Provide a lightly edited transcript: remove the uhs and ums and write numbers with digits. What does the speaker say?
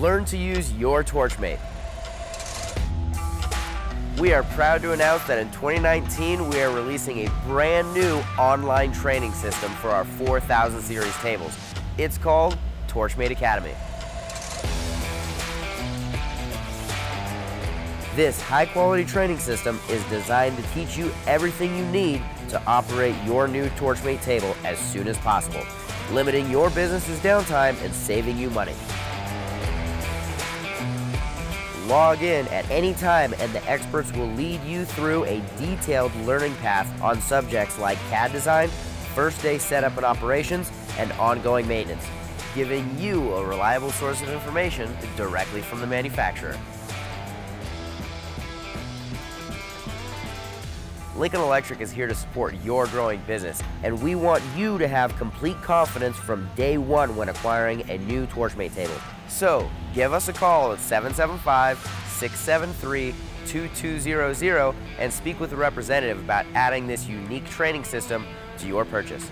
Learn to use your Torchmate. We are proud to announce that in 2019, we are releasing a brand new online training system for our 4000 series tables. It's called Torchmate Academy. This high-quality training system is designed to teach you everything you need to operate your new Torchmate table as soon as possible, limiting your business's downtime and saving you money. Log in at any time and the experts will lead you through a detailed learning path on subjects like CAD design, first day setup and operations, and ongoing maintenance, giving you a reliable source of information directly from the manufacturer. Lincoln Electric is here to support your growing business, and we want you to have complete confidence from day one when acquiring a new Torchmate table. So give us a call at 775-673-2200 and speak with a representative about adding this unique training system to your purchase.